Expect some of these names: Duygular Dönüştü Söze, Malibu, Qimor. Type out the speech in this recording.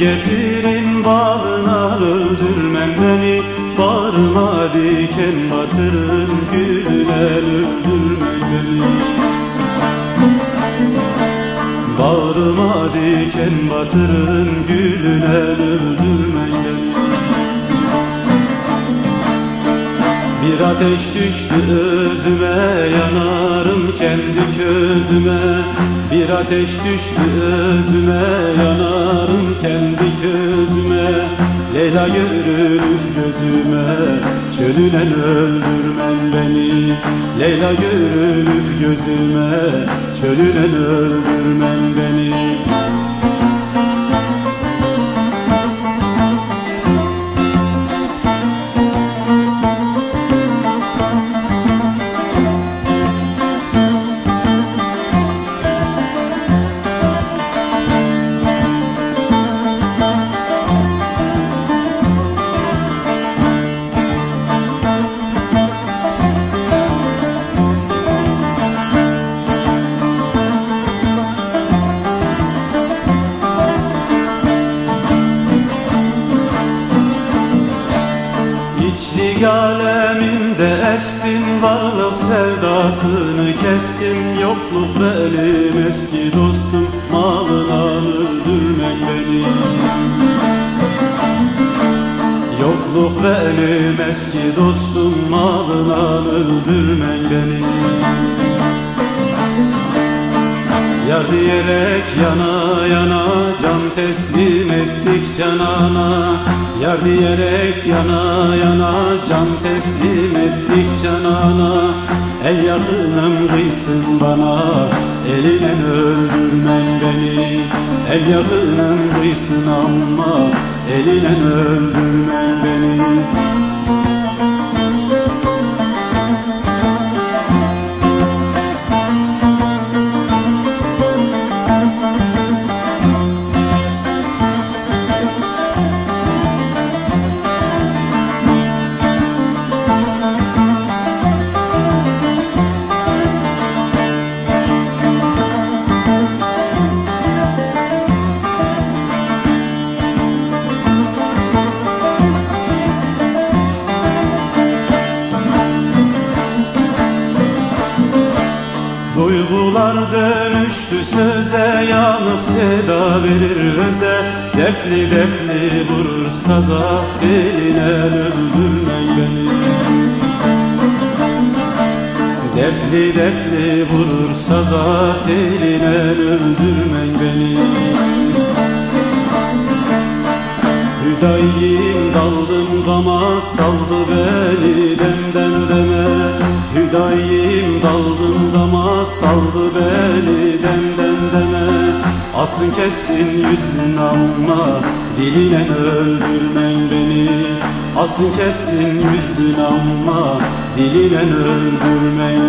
getirin bağına, öldürmen beni. Bağrıma diken batırın gülüne, öldürmen beni. Bağrıma diken batırın gülüne, öldürmen beni. Bir ateş düştü özüme, yanarım kendi közüme. Bir ateş düştü özüme, yanarım kendi közüme. Leyla görünür gözüme, çölünen öldürmen beni. Leyla görünür gözüme, çölünen öldürmen beni. İçlik alemimde estin, varlık sevdasını kestim. Yokluk benim eski dostum, malına öldürmen beni. Yokluk benim eski dostum, malına öldürmen beni. Yar diyerek yana yana, can teslim ettik canana. Yar diyerek yana yana, can teslim ettik canana. El yakınım kıysın bana, eline öldürmen beni. El yakınım kıysın ama, eline öldürmen beni. Duygular dönüştü söze, yanık seda verir öze. Dertli dertli vurur saza, eline öldürmen beni. Dertli dertli vurur saza, eline öldürmen beni. Hüdayim daldım gama, saldı beni demden deme. Hüdayim daldım gama, saldı beni demden deme. Asın kessin yüzün ama, diline öldürmen beni. Asın kessin yüzün ama, diline öldürmen